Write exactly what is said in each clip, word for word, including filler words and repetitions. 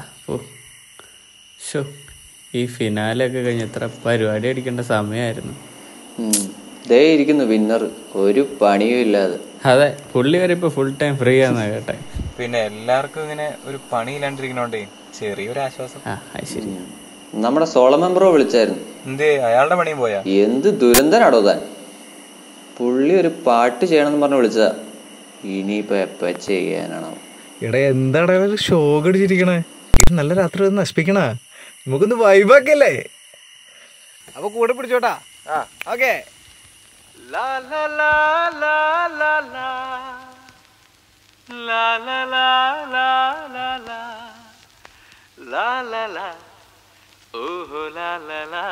അപ്പോൾ ഷോ ഈ ഫിനാലൊക്കെ കഴിഞ്ഞ എത്ര പരിപാടി അടിക്കേണ്ട സമയമായിരുന്നു. ദേ ഇരിക്കുന്നു വിന്നർ, ഒരു പണിയും ഇല്ലാതെ. അതെ, പുള്ളി വരെ ഇപ്പൊ ഫുൾ ടൈം ഫ്രീ ആണെന്നാ കേട്ടെ. പിന്നെ എല്ലാവർക്കും ഇങ്ങനെ ഒരു പണിയില്ലാണ്ടിരിക്കണോണ്ടേ ചെറിയൊരു ആശ്വാസം. നമ്മുടെ സോളമൻ ബ്രോ വിളിച്ചായിരുന്നു. എന്തേ അയാളുടെ പണിയും പോയാ? എന്ത് ദുരന്തനാടോ താൻ. പുള്ളി ഒരു പാട്ട് ചെയ്യണമെന്ന് പറഞ്ഞ് വിളിച്ചതാ, ഇനിയിപ്പോ എപ്പ ചെയ്യാനാണോ? എടാ എന്താടാ ഒരു ഷോക്ക് അടിച്ചിരിക്കണേ, ഇത് നല്ല രാത്രി നശിപ്പിക്കണ, നമുക്കൊന്ന് വൈബാക്കല്ലേ? അപ്പൊ കൂടെ പിടിച്ചോട്ടാ. Okay. La la la la la la la la la la la la la la oh la la la.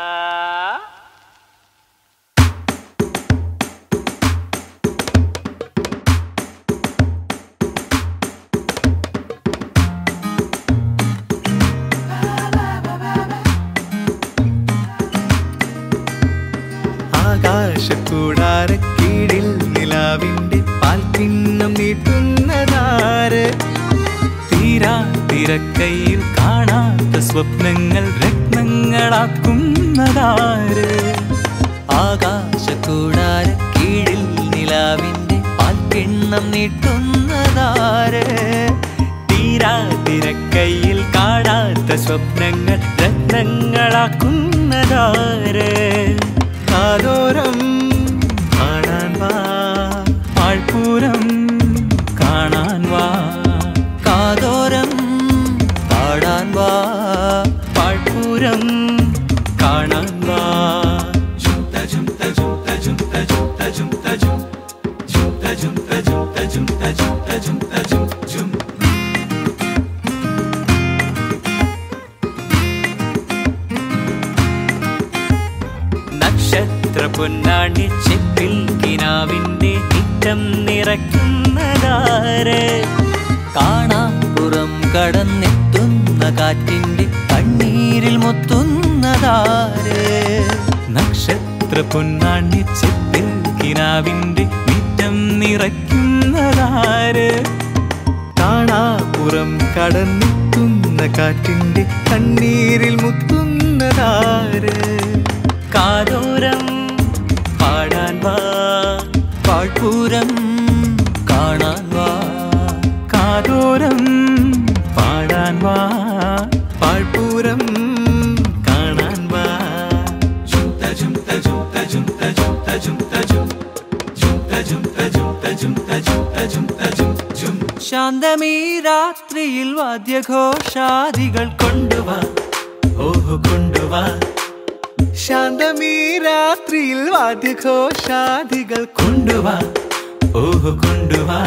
ആകാശക്കൂടാരക്കീഴിൽ നിലാവിന്റെ പാൽക്കിണ്ണം നീട്ടുന്നതാര്? തീരാ തിരക്കയിൽ കാണാത്ത സ്വപ്നങ്ങൾ രത്നങ്ങളാക്കുന്നതാര്? ആകാശക്കൂടാരക്കീഴിൽ നിലാവിന്റെ പാൽക്കിണ്ണം നീട്ടുന്നതാര്? തീരാ തിരക്കയിൽ കാണാത്ത സ്വപ്നങ്ങൾ രത്നങ്ങളാക്കുന്നതാര്? കാതോരം കാണാൻ വാ, ആൾപൂരം കാണാൻ വാ, കാതോരം പാടാൻ വാ, ആൾപൂരം കാണാൻ വാ. പൊന്നാണി ചെപ്പിൽ കിനാവിന്റെ തിട്ടം നിറയ്ക്കുന്നതാര്? കാണാപ്പുറം കടന്നെത്തുന്ന കാറ്റിന്റെ കണ്ണീരിൽ മുത്തുന്നതാര്? നക്ഷത്ര പൊന്നാണി ചെപ്പിൽ കിനാവിന്റെ തിട്ടം നിറയ്ക്കുന്നതാര്? കാണാപ്പുറം കടന്നെത്തുന്ന കാറ്റിന്റെ കണ്ണീരിൽ മുത്തുന്നതാര്? കാതോരം പാടാൻ വാ, പാൽപൂരം കാണാൻ വാ, കാതോരം പാടാൻ വാ, പാൽപൂരം കാണാൻ വാ. ശാന്തമീ രാത്രിയിൽ വാദ്യഘോഷാദികൾ കൊണ്ടുവാ, ഓഹോ കൊണ്ടുവാ. ശാന്തമീ രാത്രിയിൽ വാദ്യഘോഷാദികൾ കൊണ്ടുവാ, ഓഹോ കൊണ്ടുവാ.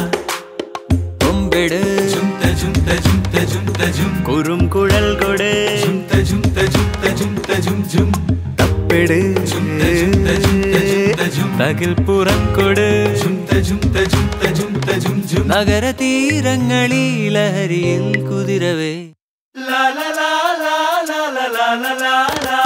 കൊമ്പെട് ജുംത ജുംത ജുംത ജുംത ജും, കുറും കുഴൽ കൊട് ജുംത ജുംത ജുംത ജുംത ജും ജും, തപ്പെട് ജുംത ജുംത ജുംത ജുംത ജും, തകിൽ പുറം കൊട് ജുംത ജുംത ജുംത ജുംത ജും ജും. നഗര തീരങ്ങളിൽ ലഹരിയിൽ കുതിരവേ ലാ ലാ ലാ ലാ ലാ ലാ ലാ ലാ.